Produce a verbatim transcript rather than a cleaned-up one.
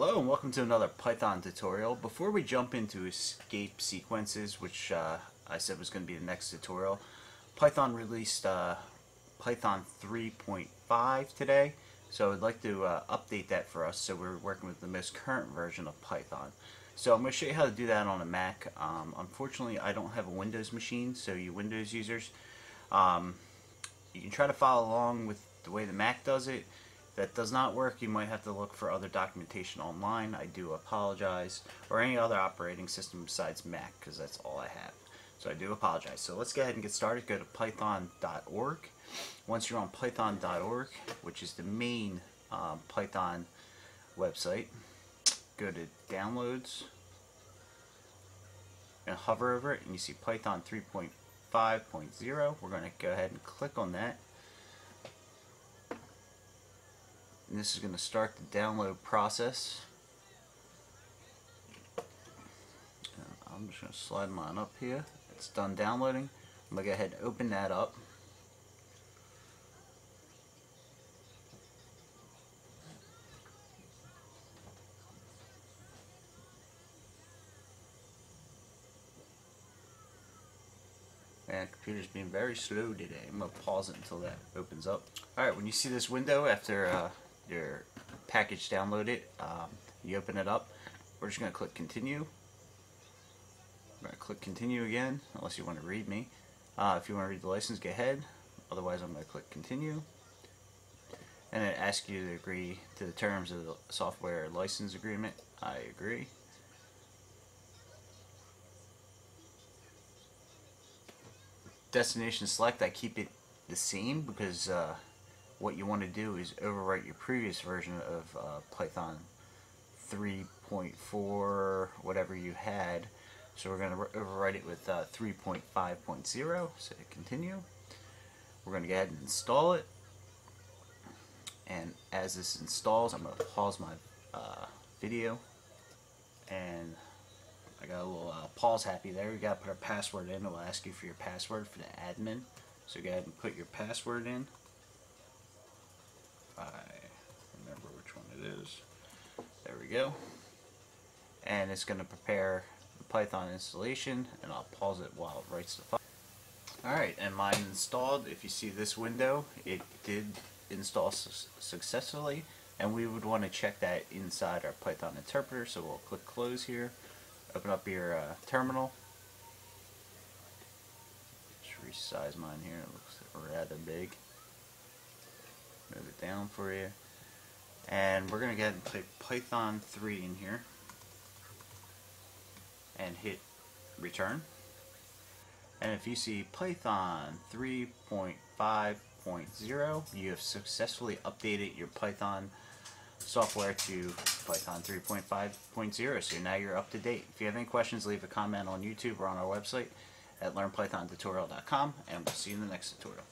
Hello and welcome to another Python tutorial. Before we jump into escape sequences, which uh, I said was going to be the next tutorial, Python released uh, Python three point five today, so I'd like to uh, update that for us so we're working with the most current version of Python. So I'm going to show you how to do that on a Mac. Um, unfortunately, I don't have a Windows machine, so you Windows users, um, you can try to follow along with the way the Mac does it. That does not work, you might have to look for other documentation online, I do apologize, or any other operating system besides Mac, because that's all I have. So I do apologize. So let's go ahead and get started. Go to python dot org. Once you're on python dot org, which is the main um, Python website, go to downloads, and hover over it, and you see Python three point five point oh. We're going to go ahead and click on that. And this is going to start the download process. I'm just going to slide mine up here. It's done downloading. I'm going to go ahead and open that up. Man, the computer's being very slow today. I'm going to pause it until that opens up. Alright, when you see this window after uh, your package downloaded, um, you open it up, we're just going to click continue. I'm going to click continue again, unless you want to read me. Uh, if you want to read the license, go ahead. Otherwise, I'm going to click continue. And it asks you to agree to the terms of the software license agreement. I agree. Destination select, I keep it the same because uh, what you want to do is overwrite your previous version of uh, Python three point four, whatever you had. So we're going to overwrite it with uh, three point five point oh, so continue. We're going to go ahead and install it. And as this installs, I'm going to pause my uh, video. And I got a little uh, pause happy there. We got to put our password in. It will ask you for your password for the admin. So go ahead and put your password in. I remember which one it is. There we go. And it's going to prepare the Python installation, and I'll pause it while it writes the file. Alright, and mine installed. If you see this window, it did install su successfully, and we would want to check that inside our Python interpreter, so we'll click close here, open up your uh, terminal. Just resize mine here, it looks rather big. Move it down for you, and we're going to go ahead and type Python three in here and hit return. And if you see Python three point five point oh, you have successfully updated your Python software to Python three point five point oh, so now you're up to date. If you have any questions, leave a comment on YouTube or on our website at learn python tutorial dot com, and we'll see you in the next tutorial.